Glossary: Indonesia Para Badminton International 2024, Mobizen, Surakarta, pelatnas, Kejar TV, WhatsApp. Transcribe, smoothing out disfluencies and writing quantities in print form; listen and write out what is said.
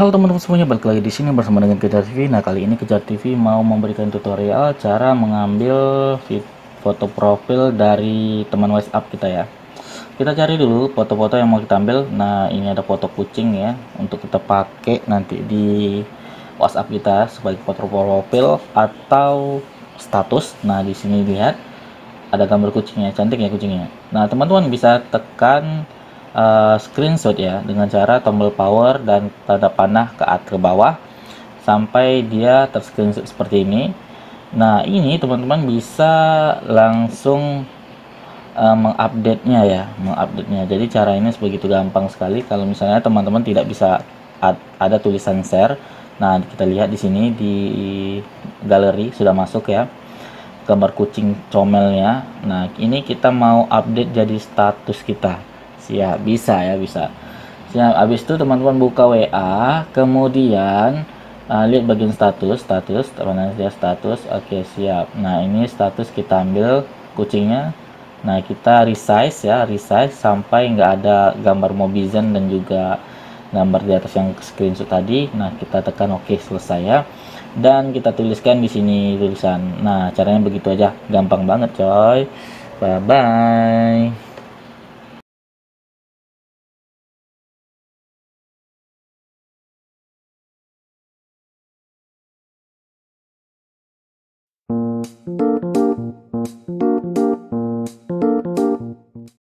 Halo teman-teman semuanya, balik lagi di sini bersama dengan Kejar TV. Nah, kali ini Kejar TV mau memberikan tutorial cara mengambil foto profil dari teman WhatsApp kita ya. Kita cari dulu foto-foto yang mau kita ambil. Nah, ini ada foto kucing ya, untuk kita pakai nanti di WhatsApp kita sebagai foto profil atau status. Nah, di sini lihat ada gambar kucingnya, cantik ya kucingnya. Nah, teman-teman bisa tekan screenshot ya dengan cara tombol power dan tanda panah ke bawah sampai dia terscreenshot seperti ini. Nah, ini teman-teman bisa langsung mengupdate-nya ya, jadi cara ini begitu gampang sekali. Kalau misalnya teman-teman tidak bisa ada tulisan share, nah kita lihat di sini di galeri sudah masuk ya gambar kucing comelnya. Nah, ini kita mau update jadi status kita. Siap, bisa ya, bisa. Siap, habis itu teman-teman buka WA, kemudian lihat bagian status. Oke, siap. Nah, ini status kita ambil kucingnya. Nah, kita resize ya, resize sampai nggak ada gambar Mobizen dan juga gambar di atas yang screenshot tadi. Nah, kita tekan oke, selesai ya. Dan kita tuliskan di sini tulisan. Nah, caranya begitu aja, gampang banget coy. Bye bye.